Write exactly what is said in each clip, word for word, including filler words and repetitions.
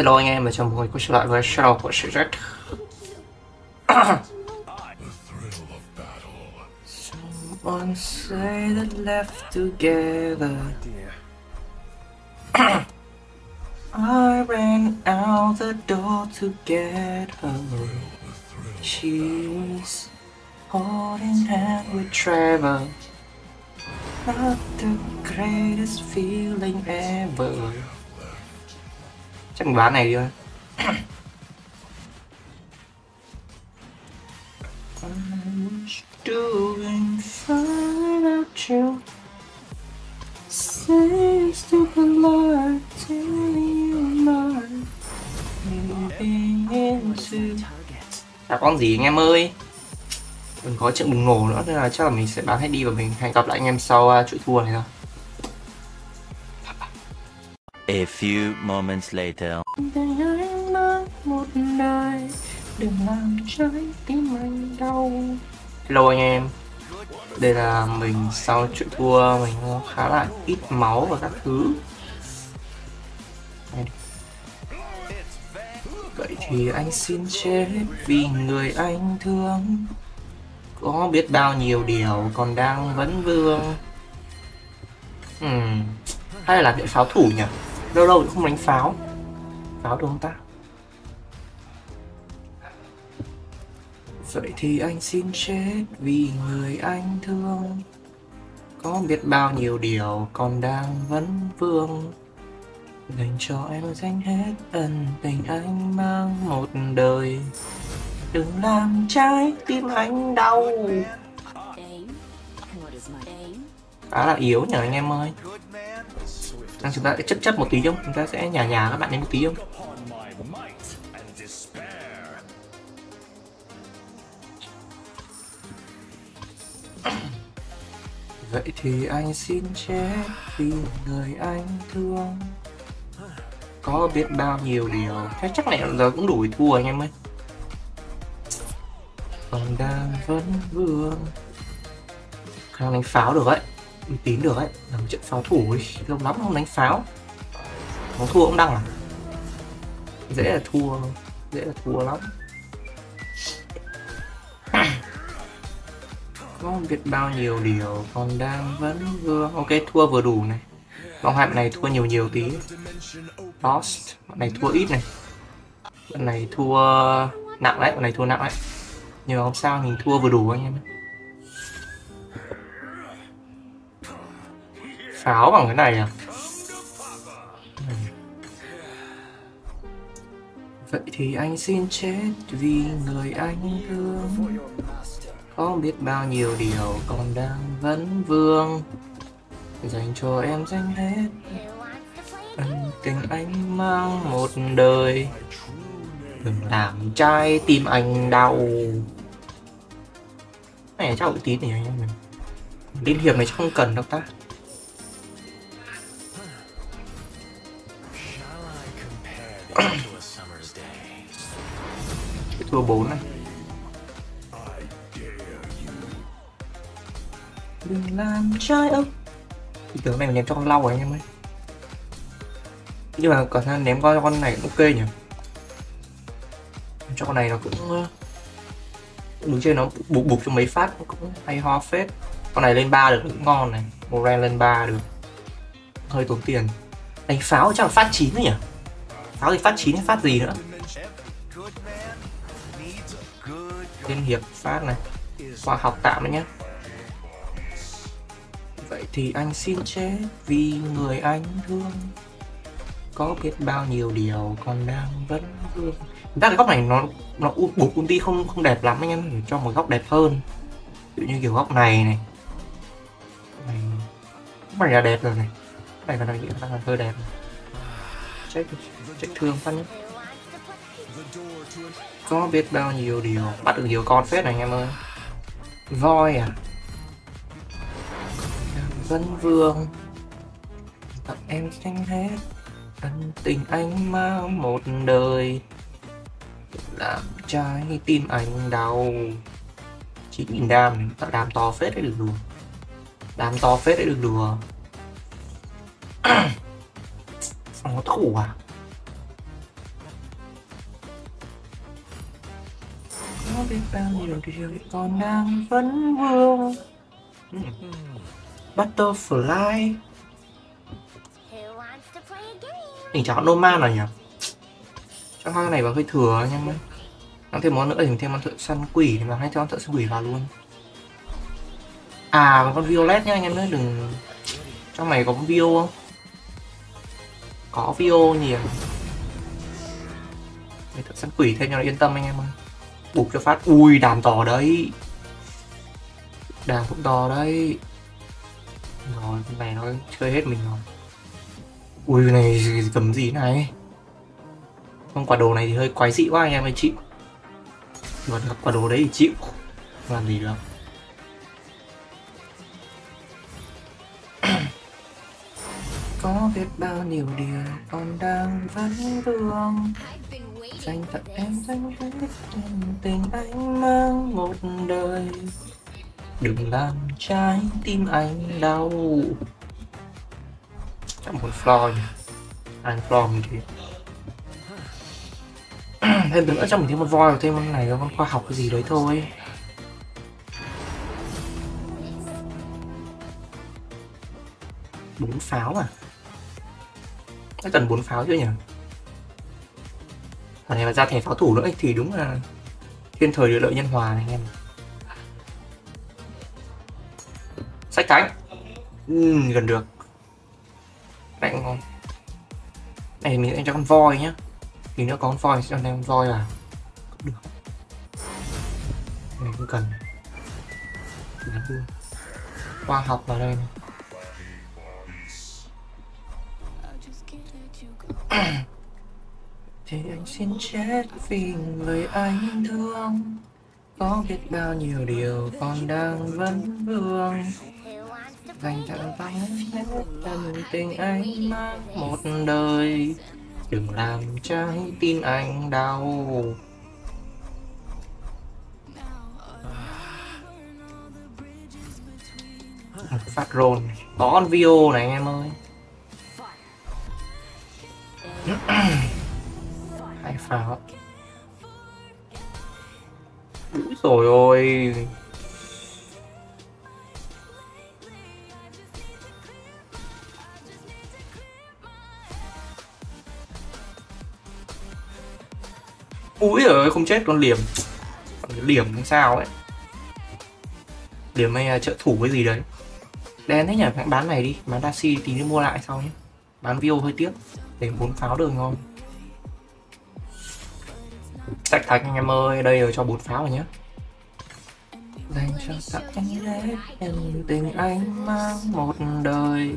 Hello anh em, và chào mừng mọi người quay trở lại với channel của Shrek. Someone say that left together I ran out the door to get her. She was holding hand with Trevor. Not the greatest feeling ever. Chắc mình bán này đi thôi. Đã con gì anh em ơi, đừng có chuyện bùng nổ nữa, nên là chắc là mình sẽ bán hết đi và mình hẹn gặp lại anh em sau chuỗi thua này thôi. A few moments later. Hello anh em. Đây là mình sau chuỗi thua, mình khá là ít máu và các thứ. Vậy thì anh xin chết vì người anh thương. Có biết bao nhiêu điều còn đang vấn vương. uhm. Hay là làm điện pháo thủ nhỉ? Lâu lâu cũng không đánh pháo. Pháo được không ta? Vậy thì anh xin chết vì người anh thương. Có biết bao nhiêu điều còn đang vấn vương. Dành cho em dành hết ân tình anh mang một đời. Đừng làm trái tim anh đau. Khá là yếu nhỉ anh em ơi. À, chúng ta sẽ chấp chấp một tí không? Chúng ta sẽ nhả nhả các bạn đến một tí không? Vậy thì anh xin chết vì người anh thương. Có biết bao nhiêu điều. Thế chắc này giờ cũng đủ thua anh em ơi. Còn đang vẫn vương. Khả năng đánh pháo được đấy, uy tín được đấy, làm trận pháo thủ ấy. Lâu lắm không đánh pháo. Nó thua cũng đăng à? Dễ là thua, dễ là thua lắm. Không biết bao nhiêu điều còn đang vẫn vương. Ok, thua vừa đủ này. Vòng hai này thua nhiều nhiều tí. Lost, bọn này thua ít này. Bọn này thua nặng đấy, bọn này thua nặng đấy. Nhờ không sao, mình thua vừa đủ anh em. Pháo bằng cái này à? Ừ. Vậy thì anh xin chết vì người anh thương. Không biết bao nhiêu điều còn đang vấn vương. Dành cho em dành hết ân tình anh mang một đời. Đừng làm trái tim anh đau. Cái này chắc cũng tí nhỉ anh em. Liên hiệp này chắc không cần đâu ta. Thua bốn này. Đừng làm trái ốc. Thì tưởng này mình ném cho con lau rồi anh em ơi. Nhưng mà còn ra ném coi con này cũng ok nhỉ. Cho con này nó cũng đứng trên nó bục bục cho mấy phát cũng hay ho phết. Con này lên ba được cũng ngon này. Moran lên ba được. Hơi tốn tiền. Đánh pháo chắc là phát chín nữa nhỉ. Pháo thì phát chín hay phát gì nữa. Liên hiệp phát này. Khoa học tạm đấy nhé. Vậy thì anh xin chết vì người anh thương. Có biết bao nhiêu điều còn đang vẫn vương. Thật ra cái góc này nó nó buộc ulti không không đẹp lắm anh em, cho một góc đẹp hơn. Ví dụ như kiểu góc này này. Này. Góc này là đẹp rồi này. Cái này là nghĩ là hơi đẹp. Chết chết thương phát nhé. Có biết bao nhiêu điều, bắt được nhiều con phết này anh em ơi. Voi à? Vân Vương. Tặng em tranh hết ân tình anh mang một đời. Làm trái tim anh đau. Chín nghìn đam, tạo đam to phết đấy được đùa. Đam to phết đấy được đùa. Nó thủ à? biết bao nhiêu điều còn đang vẫn vương. Butterfly. Mình chả có Doman nào nhỉ? Cho hoa này vào hơi thừa nha mấy. Nó thêm món nữa thì mình thêm con thợ săn quỷ, thì mà hay cho con thợ săn quỷ vào luôn. À, con Violet nhá anh em ơi, đừng. Trong này có con Vio không? Có Vio nhiều. Để thợ săn quỷ thêm cho nó yên tâm anh em ơi. Bụp cho phát. Ui, đàn to đấy. Đàn cũng to đấy. Rồi, con này nó chơi hết mình rồi. Ui, cái này cầm gì này? Không, quả đồ này thì hơi quái dị quá anh em ơi, chịu. Mà gặp quả đồ đấy thì chịu. Không làm gì được. Có biết bao nhiêu điều còn đang vẫn vương. Dành tặng em dành tặng em tình anh mang một đời. Đừng làm trái tim anh đau. Chắc muốn floor nhỉ. Anh floor mình thì thêm nữa cho mình thêm một voi, thêm con này, con khoa học cái gì đấy thôi. Bốn pháo à? Đã cần bốn pháo chưa nhỉ? Còn này mà ra thẻ pháo thủ nữa thì đúng là thiên thời địa lợi nhân hòa này anh em. Sách cánh. Ừ, gần được. Này ngon. Này mình sẽ cho con voi nhá. Thì nữa có con voi, cho nên con voi là cũng được. Này cũng cần. Khoa học vào đây này. Thì anh xin chết vì người anh thương. Có biết bao nhiêu điều còn đang vấn vương. Dành tặng tay hết tận tình anh mang một đời. Đừng làm trái tim anh đau. Phát rôn. Có con Vio này anh em ơi. Hai pháo. Úi dồi ôi. Úi ơi, không chết con liềm. Còn cái liềm làm sao ấy. Liềm hay trợ thủ cái gì đấy. Đen thế nhỉ, bán này đi. Bán Dashi tí nữa mua lại sau nhé. Bán Vio hơi tiếc. Để bốn pháo được ngon. Sách thánh anh em ơi, đây rồi cho bốn pháo rồi nhé. Dành cho tặng anh đấy, em tình anh mang một đời.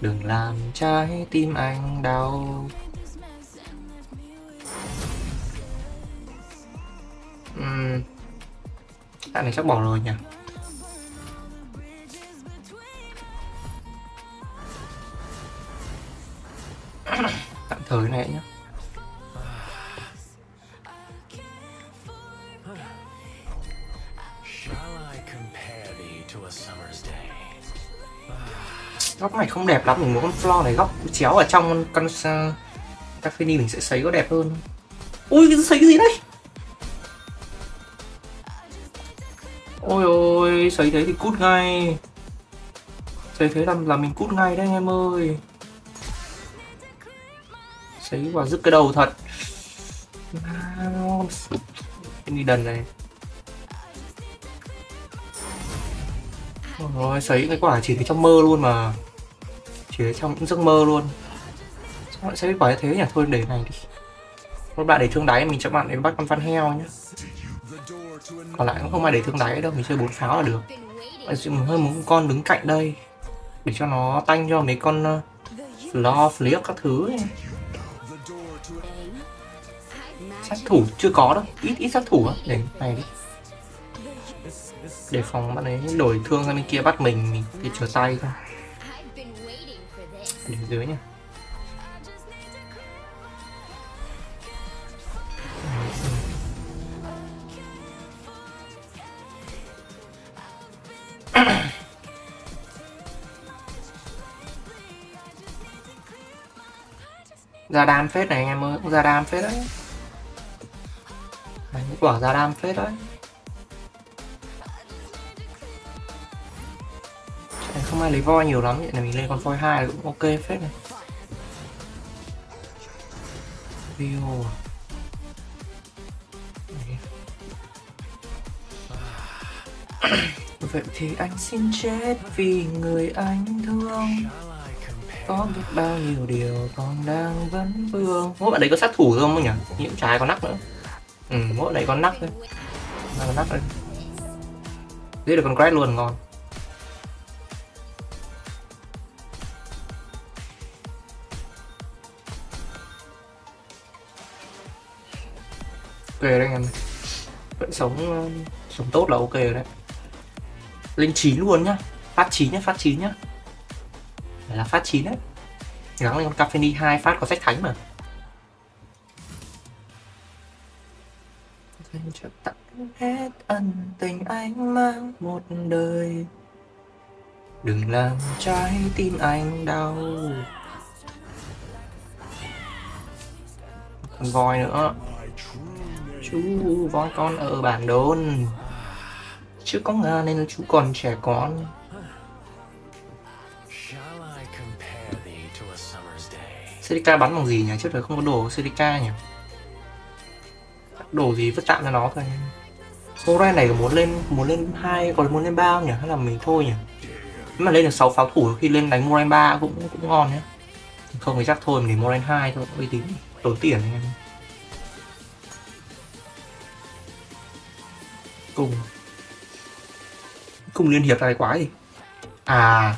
Đừng làm trái tim anh đau. Uhm. Tại này chắc bỏ rồi nhỉ. Tạm thời này nhá. Góc này không đẹp lắm, mình muốn con floor này góc chéo ở trong con uh, cafe mình sẽ sấy có đẹp hơn. Ui, sấy cái gì đấy? Ôi ôi, sấy thế thì cút ngay. Sấy thế là, là mình cút ngay đấy anh em ơi. Sấy vào dứt cái đầu thật. Đi đần này. Ôi ôi, sấy cái quả chỉ thấy trong mơ luôn mà. Chỉ thấy trong những giấc mơ luôn. Sao lại sấy cái quả như thế nhỉ? Thôi để này đi. Các bạn để thương đáy, mình cho bạn để bắt con văn heo nhé. Còn lại cũng không ai để thương đáy đâu, mình chơi bốn pháo là được. Mình hơi muốn con đứng cạnh đây để cho nó tanh cho mấy con uh, lo flip các thứ ấy. Sát thủ chưa có đâu, ít ít sát thủ á, để này đi. Để phòng bạn ấy đổi thương ra bên kia bắt mình, mình thì trở tay thôi. Để dưới nha. Ra đam phết này anh em ơi, cũng ra đam phết đấy. Đấy, Quả ra đam phết đấy. Không ai lấy voi nhiều lắm, hiện là mình lên con voi hai cũng ok phết này. Vio vậy thì anh xin chết vì người anh thương. Có biết bao nhiêu điều còn đang vấn vương. Mỗi bạn đấy có sát thủ không không nhỉ? Nhiễm trái có nắc nữa. Ừ, mỗi đấy con nắc thôi. Mà con nắc đây. Giết được con Crash luôn ngon. Ok đấy anh em. Vẫn sống sống tốt là ok rồi đấy. Lên chín luôn nhá. Phát chín nhá, phát chín nhá. Đấy là phát chín đấy. Gắng lên con Caffeine hai phát có sách thánh mà. Tặng hết ân tình anh mang một đời. Đừng làm trái tim anh đau. Còn voi nữa. Chú voi con ở bản đồn. Chứ có Nga nên là chú còn trẻ con. Silica bắn bằng gì nhỉ? Trước đấy không có đồ Silica nhỉ? Đồ gì vứt tạm ra nó thôi. Moran này muốn lên muốn lên hai, còn muốn lên ba nhỉ? Hay là mình thôi nhỉ? Nếu mà lên được sáu pháo thủ khi lên đánh Moran ba cũng cũng ngon nhé. Không thì chắc thôi mình để Moran hai thôi, uy tín tốn tiền anh em. Cùng Cung Liên Hiệp này quá gì. À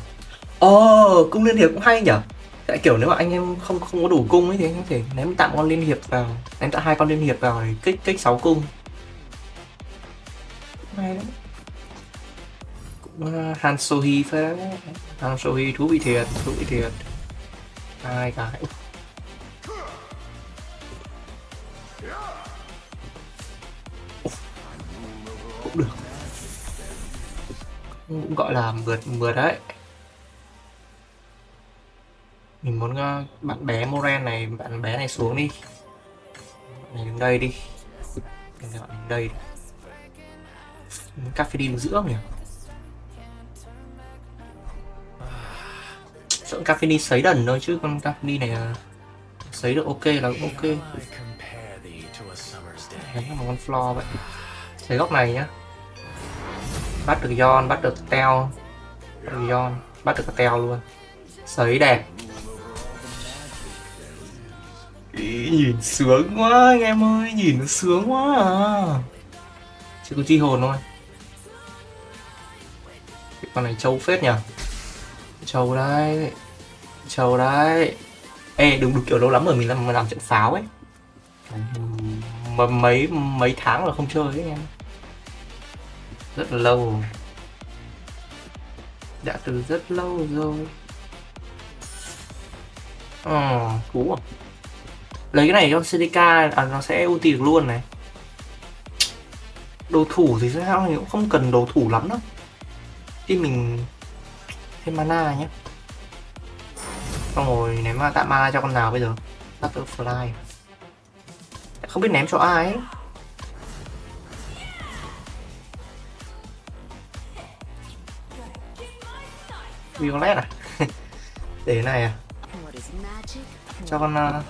Ồ oh, Cung Liên Hiệp cũng hay nhở. Tại kiểu nếu mà anh em không không có đủ cung ấy thì anh em có thể ném tạm con Liên Hiệp vào. Ném tạm hai con Liên Hiệp vào để kích kích sáu cung. Cũng hay đấy. Cũng uh, Han Sohi phải đấy. Han Sohi thú vị thiệt. Thú vị thiệt. Hai cái. Ủa. Cũng được, cũng gọi là mượt mượt đấy. Mình muốn uh, bạn bé Moran này, bạn bé này xuống đi. Bạn này đứng đây đi. Bạn này đứng đây. Cafe đi đứng giữa không nhỉ? Sợ Cafe đi sấy đần thôi chứ con Cafe đi này uh, sấy được ok là cũng ok. Đấy là một con floor vậy. Sấy góc này nhá. Bắt được Yon, bắt được Teo. Bắt được Yon, bắt được Teo luôn. Sấy đẹp. Ý, nhìn sướng quá anh em ơi, nhìn nó sướng quá à. Chỉ có chi hồn thôi. Cái con này trâu phết nhỉ. Trâu đấy. Trâu đấy. Ê đúng, đúng kiểu lâu lắm rồi mình làm, làm trận pháo ấy. Mà mấy mấy tháng là không chơi ấy anh em. Rất là lâu. Đã từ rất lâu rồi. Ờ, à, cú à. Lấy cái này cho Silica à, nó sẽ ulti được luôn này. Đồ thủ thì sao thì cũng không cần đồ thủ lắm đâu. Thì mình thêm mana nhé. Xong rồi ném tạm mana cho con nào bây giờ. Butterfly. Không biết ném cho ai ấy. Violet à? Để này à? Cho con... Uh...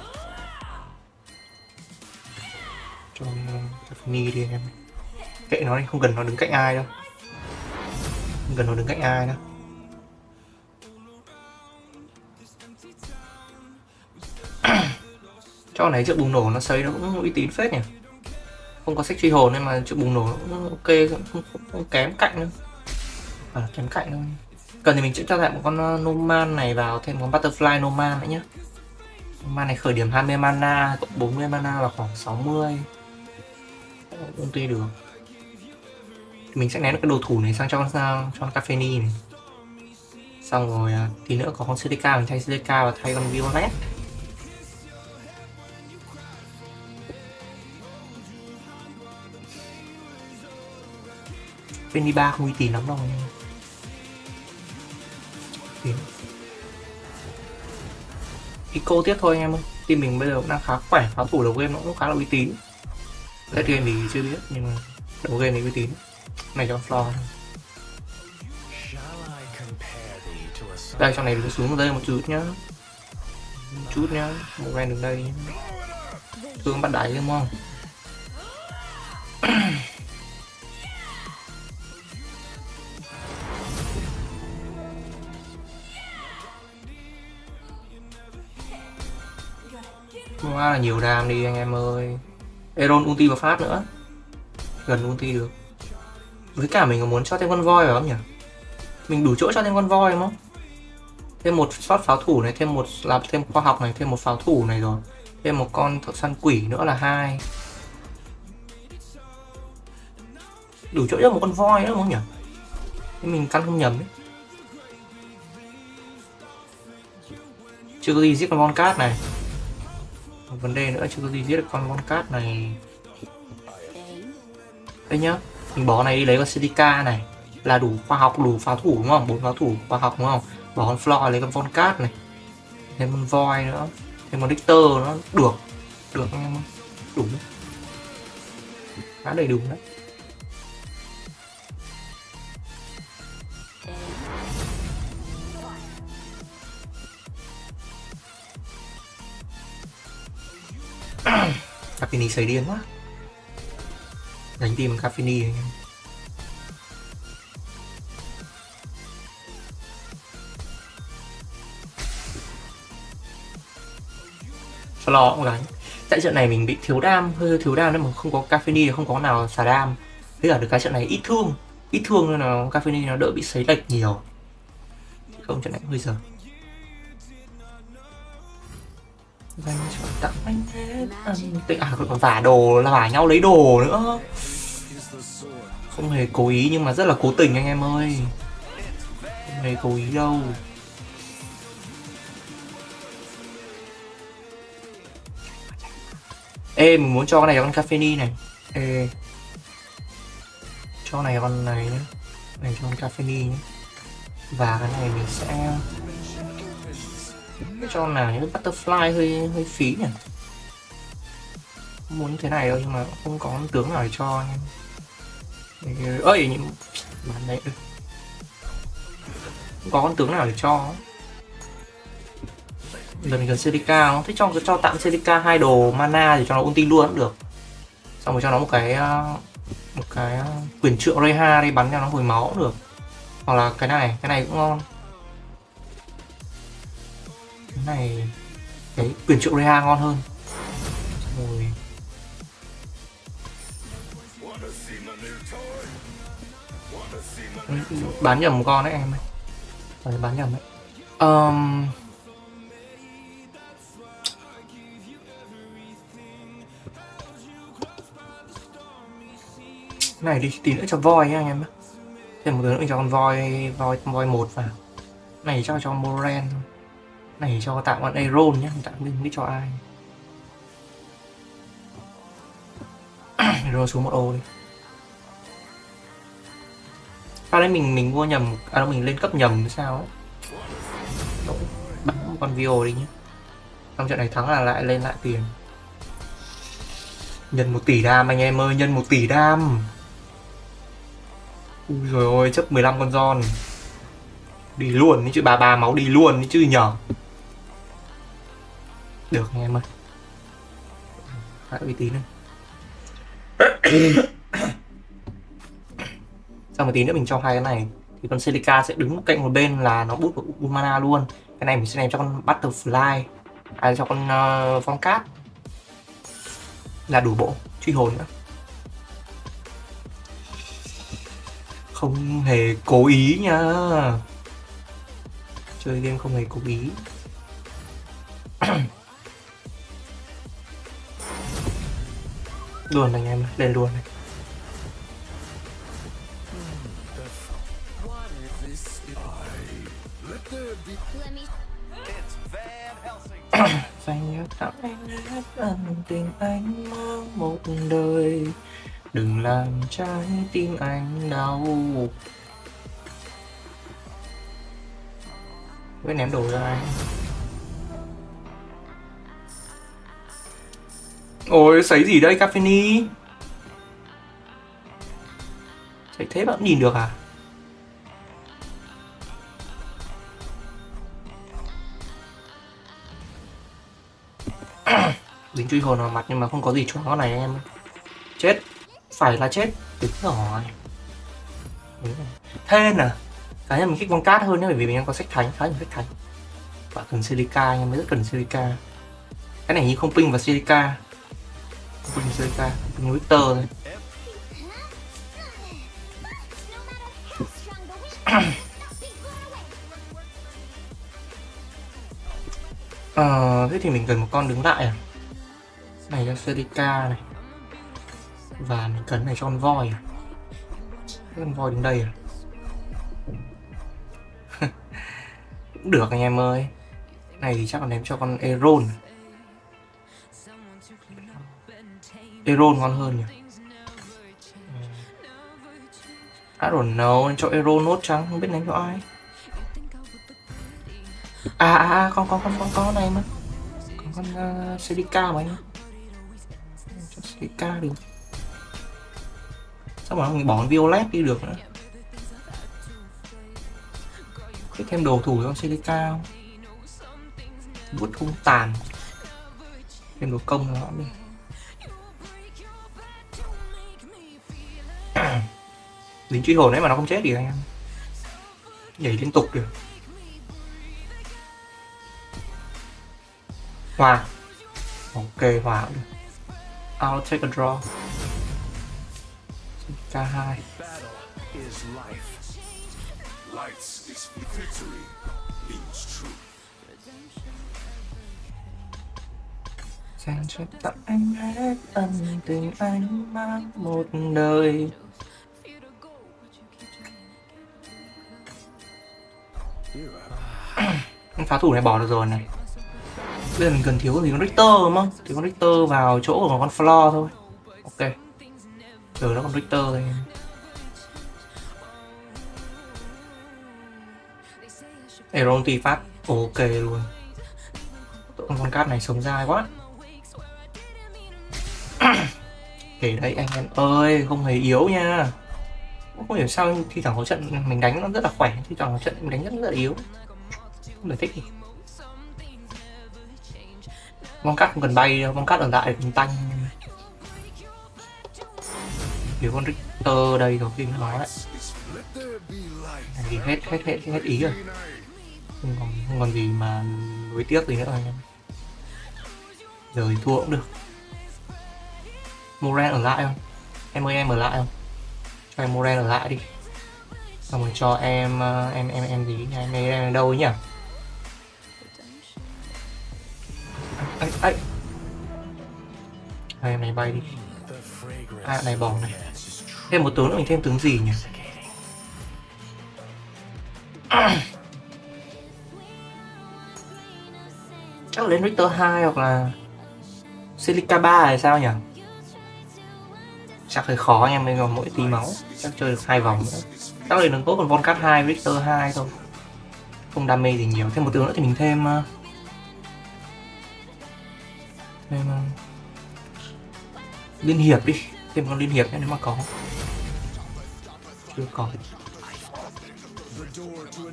cho con... Uh... đi anh em. Kệ nó đi, không cần nó đứng cạnh ai đâu. Không cần nó đứng cạnh ai đâu. Cho con này chợ bùng nổ nó sấy nó cũng uy tín phết nhỉ. Không có sách truy hồn nên mà chợ bùng nổ nó cũng ok, cũng không, không, không kém cạnh đâu. À, kém cạnh thôi. Cần thì mình sẽ cho lại một con Noman này vào, thêm một con Butterfly Noman nữa nhé. Noman này khởi điểm hai mươi mana, cộng bốn mươi mana là khoảng sáu mươi. Cũng tuy được. Mình sẽ ném được cái đồ thủ này sang cho con, sang cho con Caffeine này. Xong rồi tí nữa có con Silica, mình thay Silica và thay con Violet. Penny ba không uy tín lắm đâu. Ico tiếp thôi anh em ơi. Team mình bây giờ cũng đang khá khỏe, pháo thủ đầu game nó cũng khá là uy tín. Last game thì chưa biết, nhưng mà đầu game thì uy tín. Này cho floor. Đây, trong này mình xuống đây một chút nhá. Một chút nhá, một ven đường đây. Xuống bắt đáy đúng không? Quá là nhiều đam đi anh em ơi. Eron ulti vào phát nữa. Gần ulti được. Với cả mình có muốn cho thêm con voi phải không nhỉ? Mình đủ chỗ cho thêm con voi đúng không? Thêm một shot pháo thủ này, thêm một làm thêm khoa học này, thêm một pháo thủ này rồi. Thêm một con thợ săn quỷ nữa là hai. Đủ chỗ cho một con voi nữa đúng không nhỉ? Thế mình căn không nhầm ấy. Chưa có gì giết con cát này. Một vấn đề nữa, chưa có gì giết được con con cát này. Đây nhá, mình bỏ này đi lấy con Silica này. Là đủ khoa học, đủ pháo thủ đúng không? Bốn pháo thủ khoa học đúng không? Bỏ con Floor lấy con con cát này. Thêm con voi nữa, thêm con Richter nó được. Được anh em ơi, đủ. Khá đầy đủ đấy. Caffeine sấy điên quá. Đánh tìm Caffeine anh em. Floor cũng đánh. Tại trận này mình bị thiếu đam, hơi thiếu đam nên mà không có Caffeine, không có nào xả đam. Thế là được cái trận này ít thương, ít thương nên là Caffeine nó đỡ bị sấy lệch nhiều. Không trận này cũng hơi giờ. Dành cho tặng anh thế tịnh à, còn vả đồ là vả nhau lấy đồ nữa, không hề cố ý nhưng mà rất là cố tình anh em ơi, không hề cố ý đâu. Ê mình muốn cho cái này con Caffeine này. Ê cho này con này nhé, này cho con Caffeine nhé, và cái này mình sẽ cho nào những butterfly hơi hơi phí nhỉ, không muốn thế này đâu nhưng mà không có tướng nào để cho nên... ơi những bạn đấy không có con tướng nào để cho. Giờ mình cần Silica, nó thích cho cho tạm Silica hai đồ mana thì cho nó ulti luôn cũng được, xong rồi cho nó một cái một cái quyền trượng Reha đi bắn cho nó hồi máu cũng được, hoặc là cái này cái này cũng ngon. Cái này cái quyền trượng Reha ngon hơn. Rồi. Bán nhầm con đấy em ơi. Bán nhầm đấy. Um... Cái này đi tí nữa cho voi nha anh em. Thêm một thứ nữa cho con voi voi voi một vào. Cái này cho cho Moren. Này cho tạm con Aeron nhé, tạm mình biết cho ai. Aeron xuống một ô đi. Sau đấy mình mình mua nhầm, à mình lên cấp nhầm sao ấy. Bắn một con Vio đi nhé. Trong trận này thắng là lại lên lại tiền. Nhân một tỷ đam anh em ơi, nhân một tỷ đam. Ui rồi ôi, chấp mười lăm con giòn. Đi luôn đi chứ, bà bà máu đi luôn đi chứ nhờ. Được anh em ơi. Phải uy tín đây. Xong một tí nữa mình cho hai cái này. Thì con Silica sẽ đứng cạnh một bên là nó bút của mana luôn. Cái này mình sẽ làm cho con Butterfly. À cho con uh, Von Cat. Là đủ bộ, truy hồn nữa. Không hề cố ý nha. Chơi game không hề cố ý. Luôn anh em, lên luôn này. Dành cho anh hết ân tình anh mong một đời. Đừng làm trái tim anh đau. Với ném đồ ra anh. Ôi, sấy gì đây Caffeine? Thế bạn nhìn được à? Dính truy hồn vào mặt nhưng mà không có gì cho nó này em. Chết. Phải là chết. Đúng rồi. Đúng rồi. Thế nè, cá nhân mình thích con cát hơn nhé, bởi vì mình đang có sách thánh, khá nhiều sách thánh. Và cần silica nha, mới rất cần silica. Cái này như không ping và silica. Không ping silica, ping Victor thôi. Ờ, thế thì mình cần một con đứng lại à? Này cho silica này. Và mình cần này cho con voi à? Con voi đến đây à? Cũng được anh em ơi. Này thì chắc là ném cho con Eron. Eron ngon hơn nhỉ? I don't know, cho Eron nốt trắng, không biết ném cho ai. À à à, con con con con con này mà. Con con uh, Silica mà anh. Cho Silica được. Sao mà mình bỏ con Violet đi được nữa. Thế thêm đồ thủ cho Silica không? Vuốt hung tàn. Thêm đồ công nó đi. Dính truy hồn đấy mà nó không chết gì anh em. Nhảy liên tục được. Hòa. Ok, hòa cũng được. I'll take a draw. K hai. Dành cho tặng anh hết ân tình anh mang một đời. Phá thủ này bỏ được rồi này. Bây giờ mình cần thiếu gì, con Richter đúng không? Thì con Richter vào chỗ của con Floor thôi. Ok. Giờ nó con Richter thôi. Eron thì phát ok luôn. Tụi con cát này sống dai quá. Kể đấy anh em ơi, không hề yếu nha. Không hiểu sao thi thoảng có trận mình đánh nó rất là khỏe, thi thoảng có trận mình đánh rất rất là yếu. Không thể thích gì. Con cát không cần bay đâu, con cát ở lại cũng tanh. Nếu con Richter đây rồi thì nó đấy. Thì hết hết hết hết ý rồi. Không còn, không còn gì mà đối tiếc gì nữa rồi. Giờ thì thua cũng được. Moran ở lại không? Em ơi em ở lại không? Cho em Moran ở lại đi. Xong rồi cho em em em em gì em em, em đâu ấy nhỉ? Ấy ấy. Hai em này bay đi. À này bỏ này. Thêm một tướng nữa, mình thêm tướng gì nhỉ? Chắc là lên Richter hai hoặc là Silica ba hay sao nhỉ? Chắc hơi khó anh em, mình còn mỗi tí máu. Chắc chơi được hai vòng nữa. Chắc là đừng tốt còn Volcat hai, Richter hai thôi. Không đam mê gì nhiều. Thêm một tướng nữa thì mình thêm uh... Thêm uh... Liên hiệp đi. Thêm con liên hiệp nữa nếu mà có. Chưa có.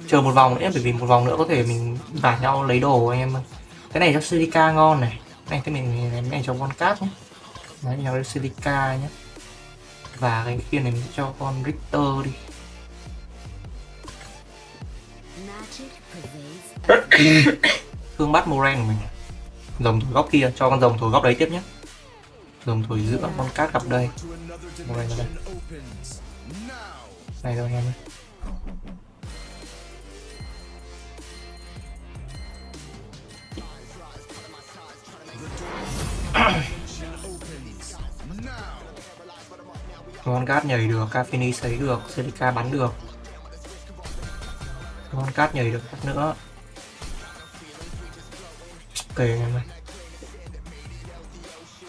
Chờ một vòng nữa, bởi vì một vòng nữa có thể mình vả nhau lấy đồ anh em. Cái này cho Silica ngon này. Này cái mình cái này cho Volcat nhé. Đấy, mình cho Silica nhé. Và cái kia này mình cho con Richter đi. Thương bắt Moran của mình. Rồng thổi góc kia, cho con rồng thổi góc đấy tiếp nhé. Rồng thổi giữa, con cát gặp đây. Moran ở đây. Này đâu anh em ơi. Volcat nhảy được, Cafini sấy được, Silica bắn được. Volcat nhảy được phát nữa. Ok anh em ơi.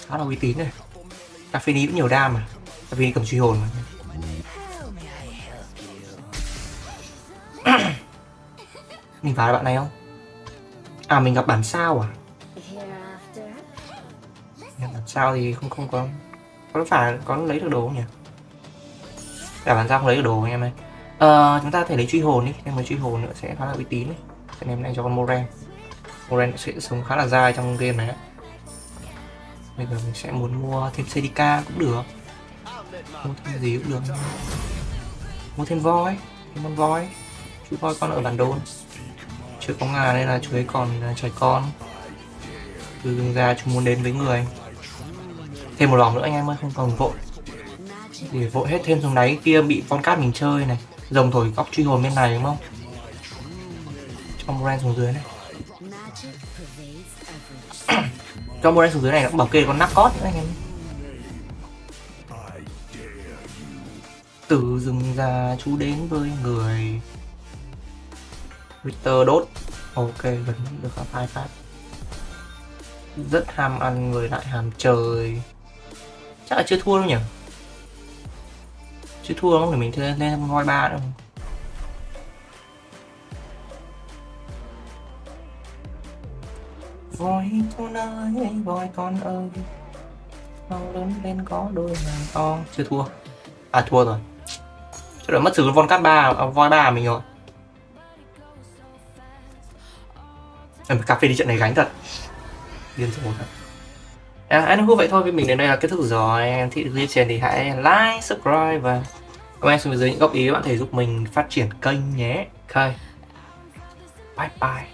Khá là uy tín này. Cafini cũng nhiều đam mà. Cafini cầm truy hồn mà. Mình phá bạn này không? À mình gặp bản sao à? Bản sao thì không không có. Có phải có lấy được đồ không nhỉ? Đảo bàn ra không lấy được đồ anh em ơi. À, chúng ta có thể lấy truy hồn đi, em mới truy hồn nữa sẽ khá là uy tín. Cho nên em này cho con Moren. Moren sẽ sống khá là dai trong game này. Bây giờ mình sẽ muốn mua thêm xê đê ca cũng được, mua thêm gì cũng được, mua thêm voi, thêm con voi. Chú voi con ở bản đồn chưa có ngà nên là chú ấy còn trời con. Từ đường ra chú muốn đến với người. Thêm một lòng nữa anh em ơi, không còn vội. Để vội hết thêm xuống đáy kia bị con cát mình chơi này. Rồng thổi góc truy hồn bên này đúng không? Cho Moran xuống dưới này. Cho Moran xuống dưới này nó bảo kê con nắp cót nữa anh em. Từ rừng già chú đến với người. Victor đốt. Ok, vẫn được cả hai phát. Rất ham ăn người lại hàm trời. Chắc là chưa thua đâu nhỉ? Chứ thua không để mình thêm lên voi ba đâu. Voi con ơi, voi con ơi, mau lớn lên có đôi nàng to. Chưa thua. À thua rồi. Chứ đã mất xử con cát ba, à, voi ba mình rồi. Em cà phê đi trận này gánh thật. Điên rồi thật. À, nếu vậy thôi, với mình đến đây là kết thúc rồi. Em thích clip trên thì hãy like, subscribe và comment xuống dưới những góp ý bạn thể giúp mình phát triển kênh nhé. Ok, bye bye.